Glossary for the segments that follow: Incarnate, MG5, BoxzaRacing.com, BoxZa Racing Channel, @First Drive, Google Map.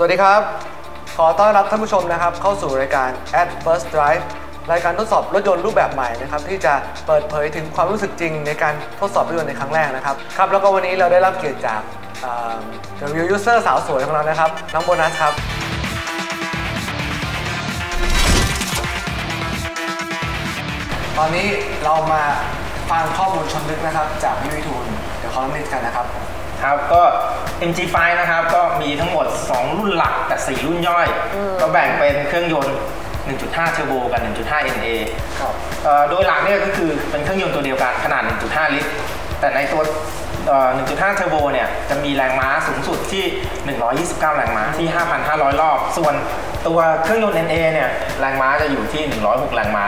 สวัสดีครับขอต้อนรับท่านผู้ชมนะครับเข้าสู่รายการ @First Drive รายการทดสอบรถยนต์รูปแบบใหม่นะครับที่จะเปิดเผยถึงความรู้สึกจริงในการทดสอบรถยนต์ในครั้งแรกนะครับครับแล้วก็วันนี้เราได้รับเกียรติจากรีวิวยูเซอร์สาวสวยของเรานะครับน้องโบนัสครับตอนนี้เรามาฟังข้อมูลชนลึกนะครับจากพี่วิทูลเดี๋ยวเขาเล่ากันนะครับครับก็ MG5 นะครับก็มีทั้งหมด2รุ่นหลักแต่4รุ่นย่อยก็แบ่งเป็นเครื่องยนต์ 1.5 เทอร์โบกับ 1.5 NA ครับโดยหลักเนี่ยก็คือเป็นเครื่องยนต์ตัวเดียวกันขนาด 1.5 ลิตรแต่ในตัว 1.5 เทอร์โบเนี่ยจะมีแรงม้าสูงสุดที่129แรงม้าที่ 5,500 รอบส่วนตัวเครื่องยนต์ NA เนี่ยแรงม้าจะอยู่ที่106แรงม้า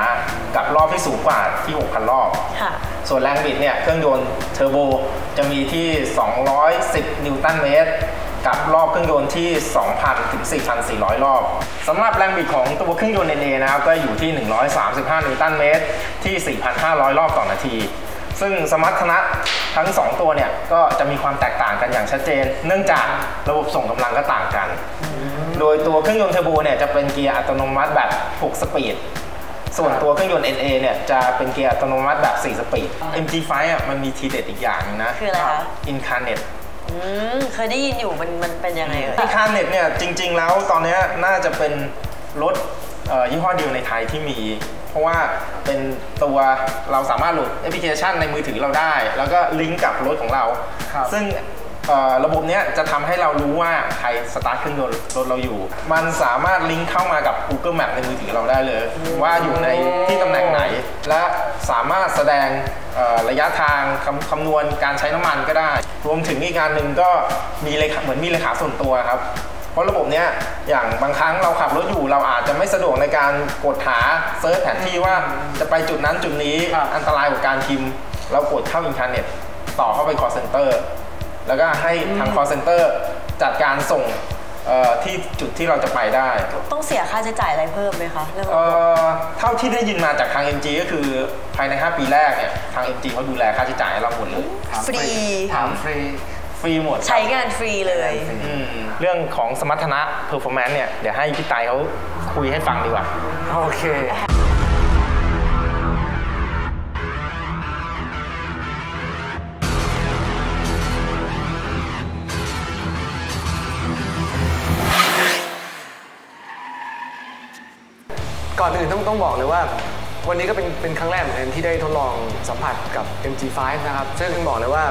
กับรอบที่สูงกว่าที่ 6,000 รอบส่วนแรงบิดเนี่ยเครื่องยนต์เทอร์โบจะมีที่210นิวตันเมตรกับรอบเครื่องยนต์ที่ 2,000 ถึง 4,400 รอบสำหรับแรงบิดของตัวเครื่องยนต์ NA นะครับก็อยู่ที่135นิวตันเมตรที่ 4,500 รอบต่อนาทีซึ่งสมรรถนะทั้ง2ตัวเนี่ยก็จะมีความแตกต่างกันอย่างชัดเจนเนื่องจากระบบส่งกำลังก็ต่างกันโดยตัวเครื่องยนต์เทอร์โบเนี่ยจะเป็นเกียร์อัตโนมัติแบบ6สปีดส่วนตัวเครื่องยนต์ NA เนี่ยจะเป็นเกียร์อัตโนมัติแบบ4สปีด MG5 อ่ะมันมีทีเด็ดอีกอย่างนะคืออะไรคะ Incarnate เคยได้ยินอยู่มันเป็นยังไงเอ่ย Incarnate เนี่ยจริงๆแล้วตอนนี้น่าจะเป็นรถยี่ห้อเดียวในไทยที่มีเพราะว่าเป็นตัวเราสามารถโหลดแอปพลิเคชันในมือถือเราได้แล้วก็ลิงก์กับรถของเราซึ่งระบบนี้จะทำให้เรารู้ว่าใครสตาร์ทเครื่องยนต์รถเราอยู่มันสามารถลิงก์เข้ามากับ Google Map ในมือถือเราได้เลยว่าอยู่ในที่ตำแหน่งไหนและสามารถแสดงระยะทางคำนวณการใช้น้ำมันก็ได้รวมถึงอีกการหนึ่งก็มีเลขาเหมือนมีเลขาส่วนตัวครับเพราะระบบนี้อย่างบางครั้งเราขับรถอยู่เราอาจจะไม่สะดวกในการกดหาเซิร์ชแผนที่ว่าจะไปจุดนั้นจุดนี้อันตรายกว่าการพิมพ์เรากดเข้าอินเทอร์เน็ตต่อเข้าไปcall centerแล้วก็ให้ทาง call center จัดการส่งที่จุดที่เราจะไปได้ต้องเสียค่าใช้จ่ายอะไรเพิ่มไหมคะเท่าที่ได้ยินมาจากทาง MG ก็คือภายใน5ปีแรกเนี่ยทาง MG เขาดูแลค่าใช้จ่ายให้เราหมดเลยฟรีฟรีหมดใช้งานฟรีเลยเรื่องของสมรรถนะ performance เนี่ยเดี๋ยวให้พี่ตายเขาคุยให้ฟังดีกว่าโอเคก่อนอื่นต้องบอกเลยว่าวันนี้ก็เป็นครั้งแรกเหมือนกันที่ได้ทดลองสัมผัสกับ MG5 นะครับซึ่งบอกเลยว่า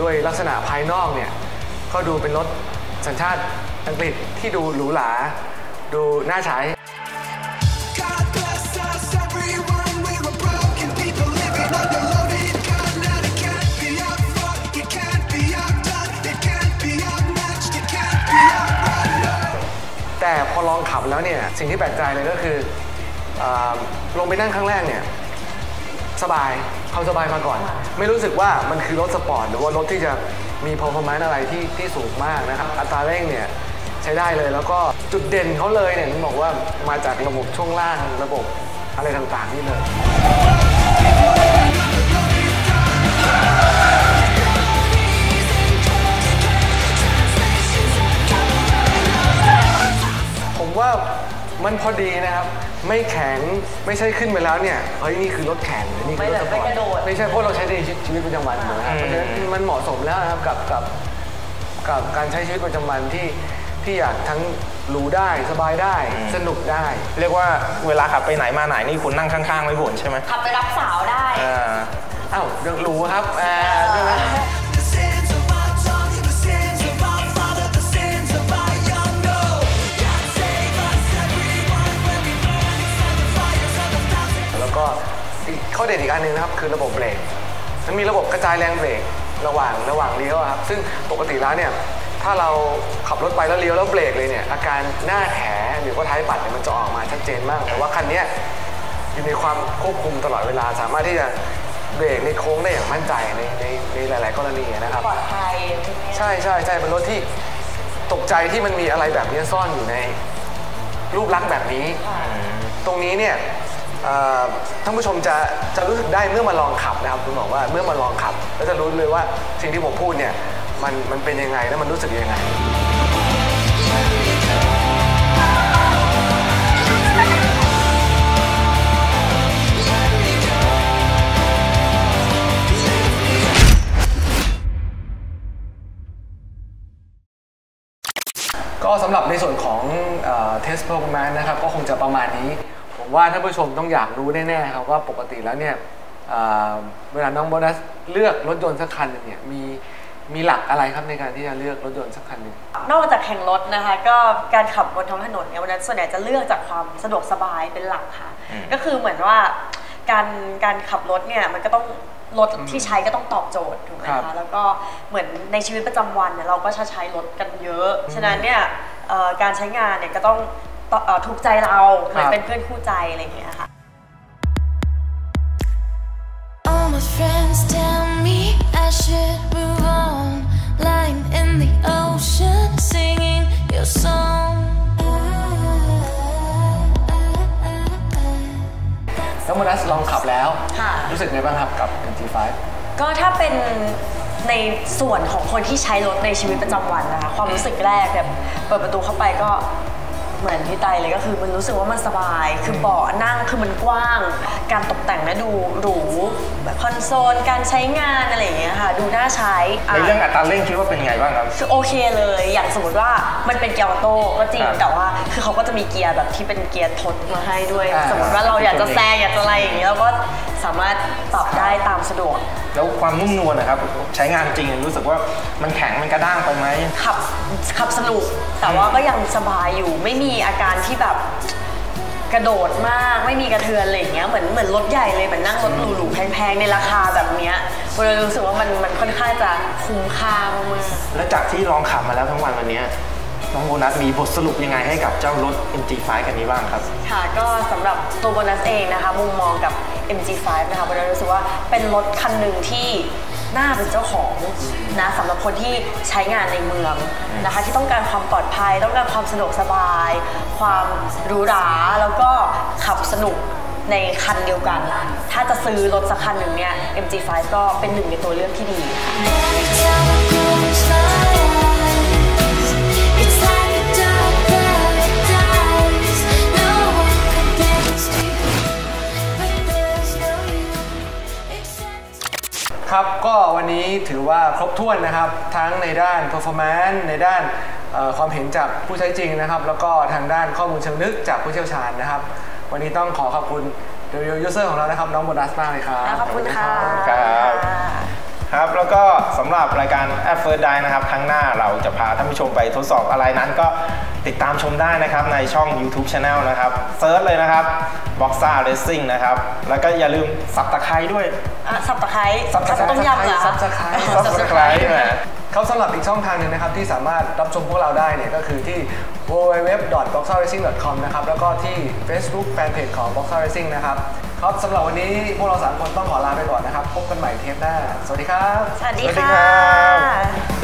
ด้วยลักษณะภายนอกเนี่ยก็ดูเป็นรถสัญชาติอังกฤษที่ดูหรูหราดูน่าใช้แต่พอลองขับแล้วเนี่ยสิ่งที่แปลกใจเลยก็คือลงไปนั่งครั้งแรกเนี่ยสบายเขาสบายมาก่อนไม่รู้สึกว่ามันคือรถสปอร์ตหรือว่ารถที่จะมี performance อะไรที่สูงมากนะครับอัตราเร่งเนี่ยใช้ได้เลยแล้วก็จุดเด่นเขาเลยเนี่ยผมบอกว่ามาจากระบบช่วงล่างระบบอะไรต่างๆนี่เลยผมว่ามันพอดีนะครับไม่แข็งไม่ใช่ขึ้นไปแล้วเนี่ยเฮ้ยนี่คือรถแข็งนี่คือรถสปอร์ตไม่ใช่เพราะเราใช้ในชีวิตประจำวันนะครับเพราะฉะนั้นมันเหมาะสมแล้วนะครับกับการใช้ชีวิตประจำวันที่อยากทั้งรู้ได้สบายได้สนุกได้เรียกว่าเวลาขับไปไหนมาไหนนี่คุณนั่งข้างๆไม่บ่นใช่ไหมขับไปรับสาวได้อ้าวเรื่องรู้ครับใช่ไหมก็ข้อเด่นอีกอันนึงนะครับคือระบบเบรกมันมีระบบกระจายแรงเบรกระหว่างเลี้ยวครับซึ่งปกติแล้วเนี่ยถ้าเราขับรถไปแล้วเลี้ยวแล้วเบรกเลยเนี่ยอาการหน้าแหนหรือว่าท้ายปัดเนี่ยมันจะออกมาชัดเจนมากแต่ว่าคันนี้อยู่ในความควบคุมตลอดเวลาสามารถที่จะเบรกในโค้งได้อย่างมั่นใจในหลายๆกรณีนะครับปลอดภัยใช่ใช่ใช่เป็นรถที่ตกใจที่มันมีอะไรแบบนี้ซ่อนอยู่ในรูปลักษณ์แบบนี้ตรงนี้เนี่ยท่านผู้ชมจะรู้สึกได้เมื่อมาลองขับนะครับผมบอกว่าเมื่อมาลองขับก็จะรู้เลยว่าสิ่งที่ผมพูดเนี่ยมันเป็นยังไงและมันรู้สึกยังไง ก็สำหรับในส่วนของเทสต์เพอร์ฟอร์แมนซ์นะครับก็คงจะประมาณนี้ผมว่าท่านผู้ชมต้องอยากรู้แน่ๆครับว่าปกติแล้วเนี่ยเวลาน้องโบนัสเลือกรถยนต์สักคันเนี่ยมีหลักอะไรครับในการที่จะเลือกรถยนต์สักคันหนึ่งนอกจากแข่งรถนะคะก็การขับบนท้องถนนเนี่ยโบนัสส่วนใหญ่จะเลือกจากความสะดวกสบายเป็นหลักค่ะก็คือเหมือนว่าการขับรถเนี่ยมันก็ต้องรถที่ใช้ก็ต้องตอบโจทย์ถูกไหมคะแล้วก็เหมือนในชีวิตประจำวันเนี่ยเราก็ใช้รถกันเยอะฉะนั้นเนี่ยการใช้งานเนี่ยก็ต้องถูกใจเราเหมือนเป็นเพื่อนคู่ใจอะไรอย่างเงี้ยค่ะแล้วโบนัสลองขับแล้วรู้สึกไงบ้างครับกับ MG5 ก็ถ้าเป็นในส่วนของคนที่ใช้รถในชีวิตประจำวันนะคะความรู้สึกแรกแบบเปิดประตูเข้าไปก็เหมือนพี่ไตเลยก็คือมันรู้สึกว่ามันสบายคือเบาะนั่งคือมันกว้างการตกแต่งนะดูหรูแบบคอนโซลการใช้งานอะไรอย่างเงี้ยค่ะดูน่าใช้ในเรื่องอัตราเร่งคิดว่าเป็นไงบ้างครับคือโอเคเลยอย่างสมมติว่ามันเป็นเกียร์ออโต้ก็จริงแต่ว่าคือเขาก็จะมีเกียร์แบบที่เป็นเกียร์ทดมาให้ด้วยสมมติว่าเราอยากจะแซงอยากจะอะไรอย่างเงี้ยเราก็สามารถปรับได้ตามสะดวกแล้วความนุ่มนวลนะครับใช้งานจริงรู้สึกว่ามันแข็งมันกระด้างไปไหมขับสนุกแต่ว่าก็ยังสบายอยู่ไม่มีอาการที่แบบกระโดดมากไม่มีกระเทือนอะไรอย่างเงี้ยเหมือนรถใหญ่เลยเหมือนนั่งรถหรูๆแพงๆในราคาแบบเนี้ยเรารู้สึกว่ามันค่อนข้างจะคุ้มค่ามากๆแล้วจากที่ลองขับมาแล้วทั้งวันนี้น้องโบนัสมีบทสรุปยังไงให้กับเจ้ารถ MG5 กันนี้บ้างครับค่ะก็สำหรับตัวโบนัสเองนะคะมุมมองกับ MG5 นะคะโบนัสรู้สึกว่าเป็นรถคันหนึ่งที่น่าเป็นเจ้าของนะสำหรับคนที่ใช้งานในเมืองนะคะที่ต้องการความปลอดภัยต้องการความสะดวกสบายความหรูหราแล้วก็ขับสนุกในคันเดียวกันถ้าจะซื้อรถสักคันหนึ่งเนี่ย MG5 ก็เป็นหนึ่งในตัวเลือกที่ดีครับก็วันนี้ถือว่าครบถ้วนนะครับทั้งในด้าน performance ในด้านความเห็นจากผู้ใช้จริงนะครับแล้วก็ทางด้านข้อมูลเชิงลึกจากผู้เชี่ยวชาญนะครับวันนี้ต้องขอขอบคุณ The Real User ของเรานะครับน้องโบนัสมากเลยครับขอบคุณค่ะครับแล้วก็สำหรับรายการ @First Drive นะครับครั้งหน้าเราจะพาท่านผู้ชมไปทดสอบอะไรนั้นก็ติดตามชมได้นะครับในช่อง YouTube Channel นะครับเซิร์ชเลยนะครับ BoxZa Racing นะครับแล้วก็อย่าลืมซับตะไคร้ด้วยซับตะไคร้ซับต้มยำเหรอซับตะไคร้ซับตะไคร้เขาสำหรับอีกช่องทางหนึ่งนะครับที่สามารถรับชมพวกเราได้เนี่ยก็คือที่ www.boxzaracing.com นะครับแล้วก็ที่ Facebook Fanpage ของ BoxZa Racing นะครับครับสำหรับวันนี้พวกเรา3คนต้องขอลาไปก่อนนะครับพบกันใหม่เทปหน้าสวัสดีครับสวัสดีค่ะ